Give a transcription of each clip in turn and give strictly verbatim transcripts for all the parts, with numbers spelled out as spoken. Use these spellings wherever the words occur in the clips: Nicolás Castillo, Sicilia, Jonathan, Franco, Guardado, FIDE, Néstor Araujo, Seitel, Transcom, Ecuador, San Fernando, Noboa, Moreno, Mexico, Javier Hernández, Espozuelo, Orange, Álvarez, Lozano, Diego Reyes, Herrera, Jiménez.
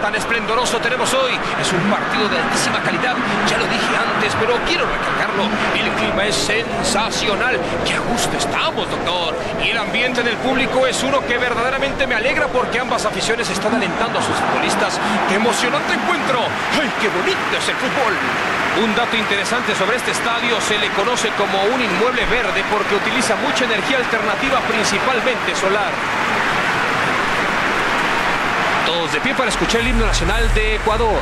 tan esplendoroso tenemos hoy. Es un partido de altísima calidad, ya lo dije antes, pero quiero recalcarlo. El clima es sensacional. ¡Qué a gusto estamos, doctor! Y el ambiente del público es uno que verdaderamente me alegra porque ambas aficiones están alentando a sus futbolistas. ¡Qué emocionante encuentro! ¡Ay, qué bonito es el fútbol! Un dato interesante sobre este estadio: se le conoce como un inmueble verde porque utiliza mucha energía alternativa, principalmente solar. Todos de pie para escuchar el himno nacional de Ecuador.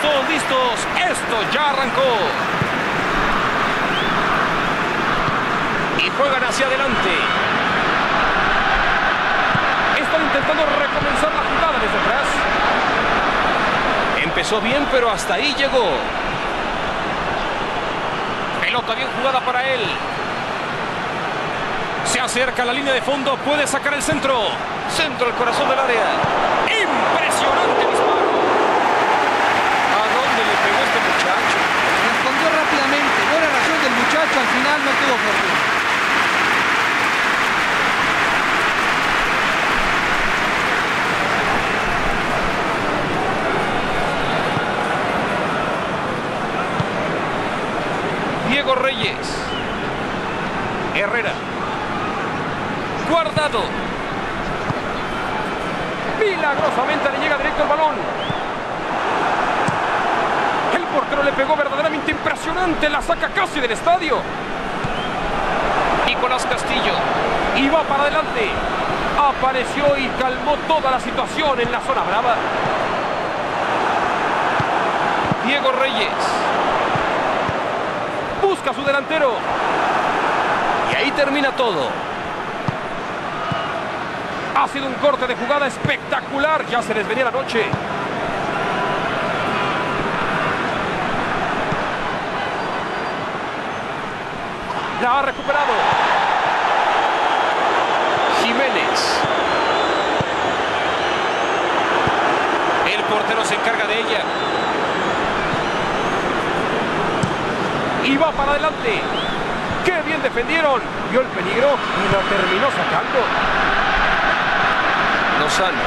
Todos listos, esto ya arrancó. Y juegan hacia adelante. Están intentando recomenzar la jugada desde atrás. Empezó bien, pero hasta ahí llegó. Pelota bien jugada para él. Se acerca a la línea de fondo, puede sacar el centro. Centro al corazón del área. Impresionante disparo. Muchacho, respondió rápidamente, no era razón del muchacho, al final no tuvo fortuna. Diego Reyes, Herrera, Guardado, milagrosamente le llega directo el balón. Pero le pegó verdaderamente impresionante, la saca casi del estadio. Nicolás Castillo iba para adelante, apareció y calmó toda la situación en la zona brava. Diego Reyes busca a su delantero y ahí termina todo. Ha sido un corte de jugada espectacular, ya se les venía la noche. La ha recuperado Jiménez. El portero se encarga de ella. Y va para adelante. ¡Qué bien defendieron! Vio el peligro y lo terminó sacando. Lozano.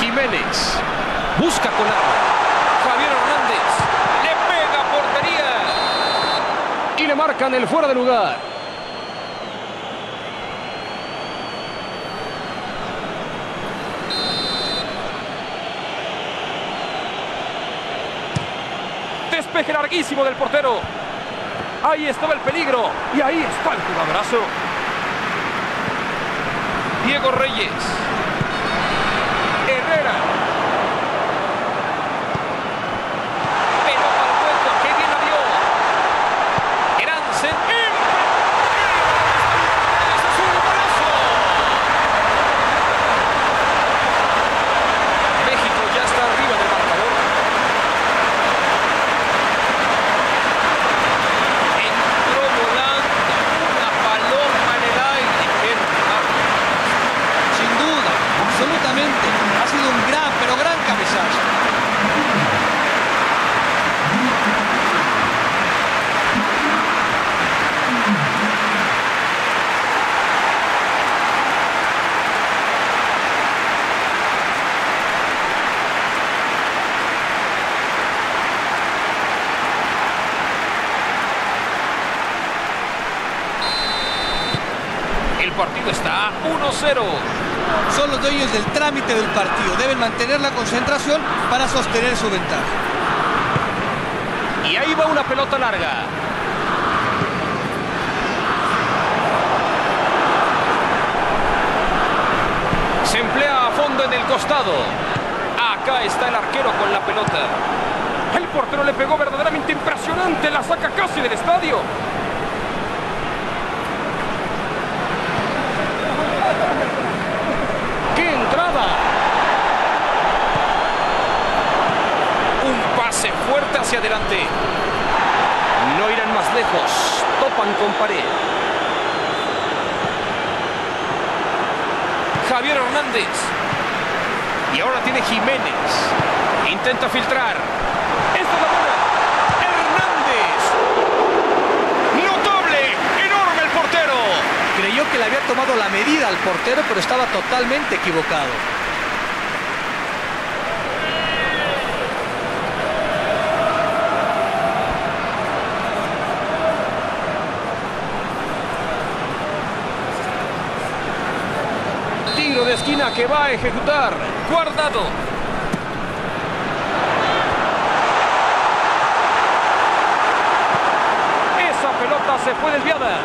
Jiménez. Busca con arma. Javier Hernández. Le marcan el fuera de lugar. Despeje larguísimo del portero. Ahí estaba el peligro y ahí está el jugadorazo. Diego Reyes. Herrera. Partido está uno cero. son los dueños del trámite del partido. Deben mantener la concentración para sostener su ventaja. Y ahí va una pelota larga. Se emplea a fondo en el costado. Acá está el arquero con la pelota. El portero le pegó verdaderamente impresionante. La saca casi del estadio. ¡Qué entrada! Un pase fuerte hacia adelante. No irán más lejos. Topan con pared. Javier Hernández. Y ahora tiene Jiménez. Intenta filtrar. Esta es la bola. ¡Hernández! ¡Notable! ¡Enorme el portero! Creyó que le había tomado la medida al portero, pero estaba totalmente equivocado. De esquina que va a ejecutar Guardado. Esa pelota se fue desviada.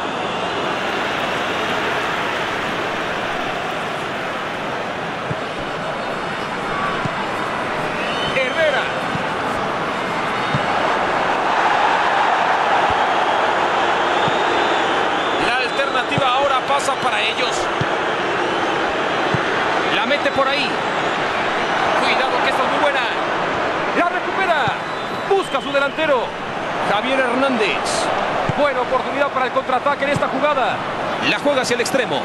Herrera. La alternativa ahora pasa para ellos. La mete por ahí. Cuidado que esta es muy buena. La recupera. Busca a su delantero. Javier Hernández. Buena oportunidad para el contraataque en esta jugada. La juega hacia el extremo.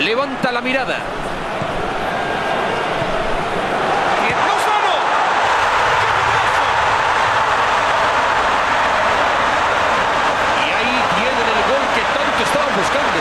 Levanta la mirada. ¡Lozano! Y ahí tienen el gol que tanto estaban buscando.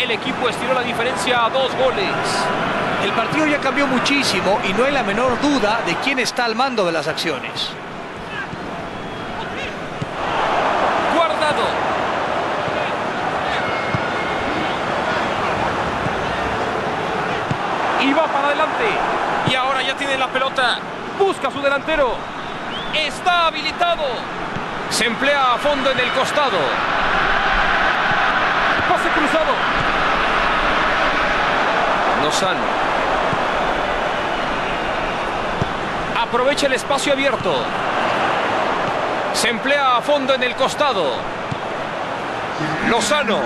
El equipo estiró la diferencia a dos goles. El partido ya cambió muchísimo y no hay la menor duda de quién está al mando de las acciones. Guardado. Y va para adelante. Y ahora ya tiene la pelota. Busca a su delantero. Está habilitado. Se emplea a fondo en el costado. Pase cruzado. Lozano aprovecha el espacio abierto. Se emplea a fondo en el costado. Lozano.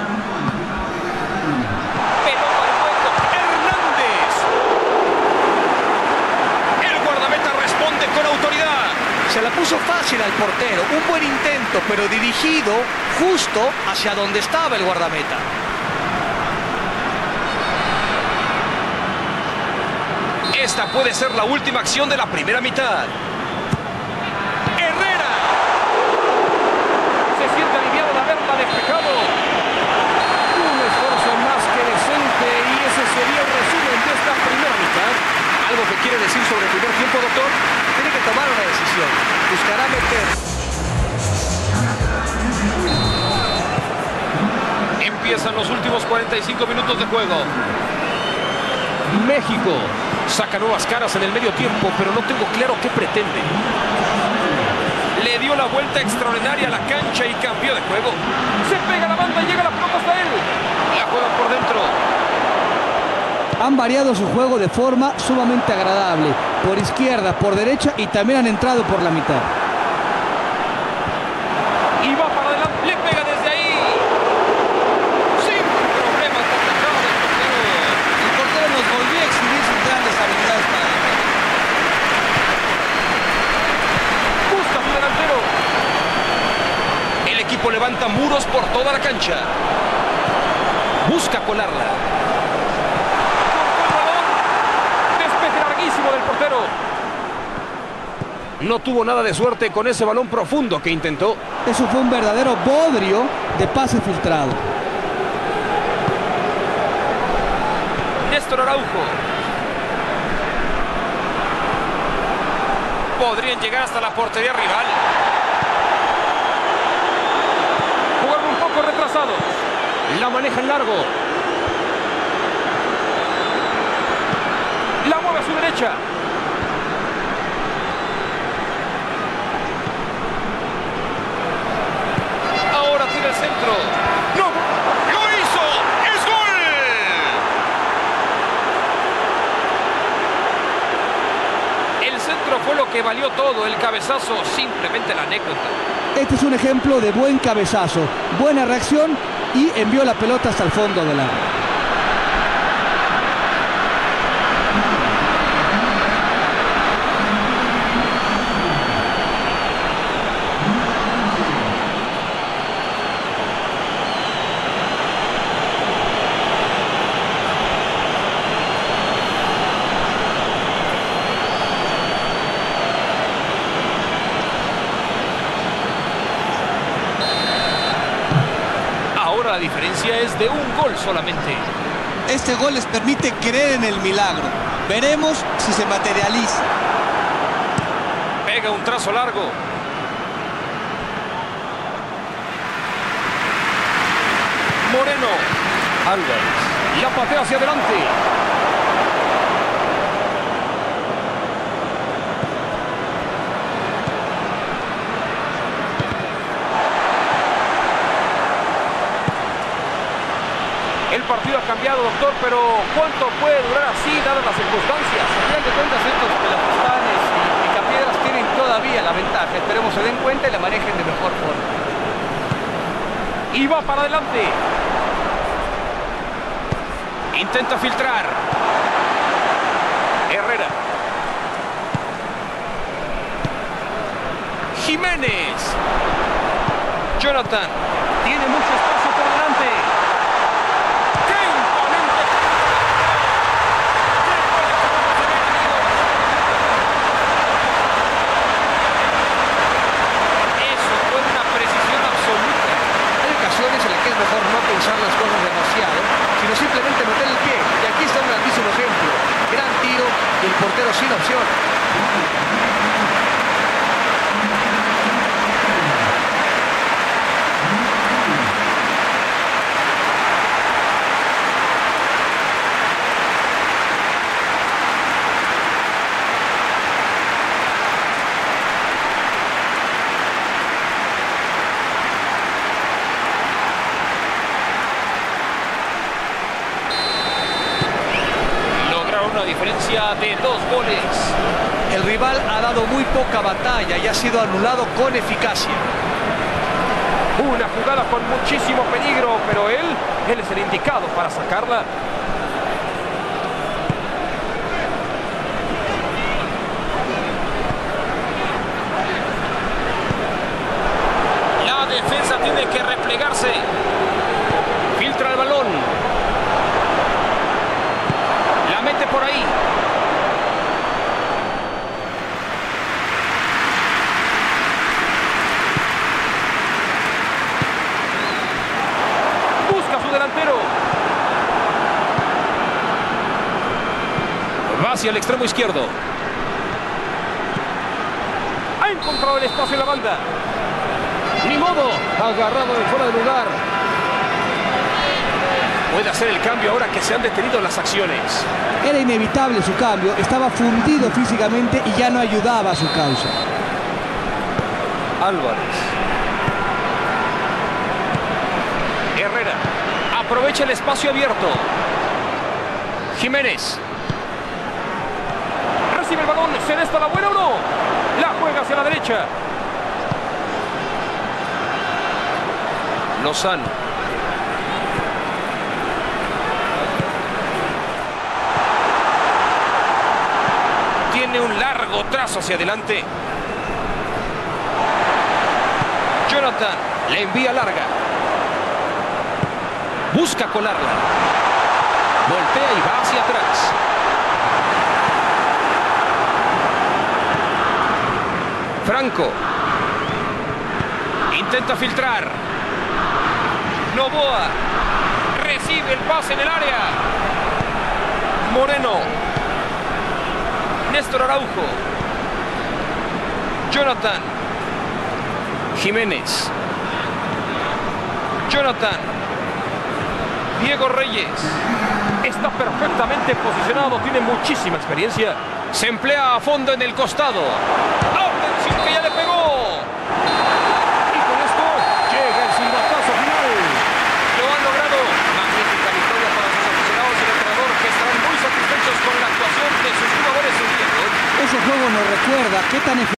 Pelota al hueco. Hernández. El guardameta responde con autoridad. Se la puso fácil al portero. Un buen intento, pero dirigido justo hacia donde estaba el guardameta. Esta puede ser la última acción de la primera mitad. ¡Herrera! Se siente aliviado de haberla despejado. Un esfuerzo más que decente y ese sería el resumen de esta primera mitad. ¿Algo que quiere decir sobre el primer tiempo, doctor? Tiene que tomar una decisión. Buscará meter. Empiezan los últimos cuarenta y cinco minutos de juego. México saca nuevas caras en el medio tiempo, pero no tengo claro qué pretende. Le dio la vuelta extraordinaria a la cancha y cambió de juego. Se pega la banda y llega la pelota hasta él. La juegan por dentro. Han variado su juego de forma sumamente agradable. Por izquierda, por derecha y también han entrado por la mitad. Y va para adelante. Le pega desde ahí. levanta muros por toda la cancha. Busca colarla. Despeje larguísimo del portero. No tuvo nada de suerte con ese balón profundo que intentó. Eso fue un verdadero bodrio de pase filtrado. Néstor Araujo. Podrían llegar hasta la portería rival. Jugaron un poco retrasados. La maneja en largo. La mueve a su derecha. Ahora tira el centro. ¡No! ¡Lo hizo! ¡Es gol! El centro fue lo que valió todo. El cabezazo, simplemente la anécdota. Este es un ejemplo de buen cabezazo. Buena reacción. Y envió la pelota hasta el fondo del área. La diferencia es de un gol solamente. Este gol les permite creer en el milagro. Veremos si se materializa. Pega un trazo largo. Moreno. Álvarez. La patea hacia adelante. El partido ha cambiado, doctor, pero ¿cuánto puede durar así, dadas las circunstancias? Al final de cuentas, estos pelafustanes y picapiedras tienen todavía la ventaja. Esperemos se den cuenta y la manejen de mejor forma. Y va para adelante. Intenta filtrar. Herrera. Jiménez. Jonathan. Tiene mucho espacio. Sin opción. Diferencia de dos goles. El rival ha dado muy poca batalla y ha sido anulado con eficacia. Una jugada con muchísimo peligro, pero él, él es el indicado para sacarla. La defensa tiene que replegarse. Filtra el balón. Por ahí. Busca a su delantero. Va hacia el extremo izquierdo. Ha encontrado el espacio en la banda. Ni modo. Agarrado de fuera de lugar. Puede hacer el cambio ahora que se han detenido las acciones. Era inevitable su cambio, estaba fundido físicamente y ya no ayudaba a su causa. Álvarez. Herrera. Aprovecha el espacio abierto. Jiménez. Recibe el balón. ¿Será esta la buena o no? La juega hacia la derecha. Lozano. Un largo trazo hacia adelante. Jonathan La envía larga. Busca colarla. Voltea y va hacia atrás. Franco. Intenta filtrar. Noboa. Recibe el pase en el área. Moreno. Néstor Araujo. Jonathan. Jiménez. Jonathan. Diego Reyes. Está perfectamente posicionado. Tiene muchísima experiencia. Se emplea a fondo en el costado. ¡Atención que ya le pegó! Y con esto llega el silbatazo final. Lo han logrado. Magnífica victoria para sus aficionados y el entrenador, que estarán muy satisfechos con la actuación de sus jugadores en día de hoy. Ese juego nos recuerda qué tan eficaz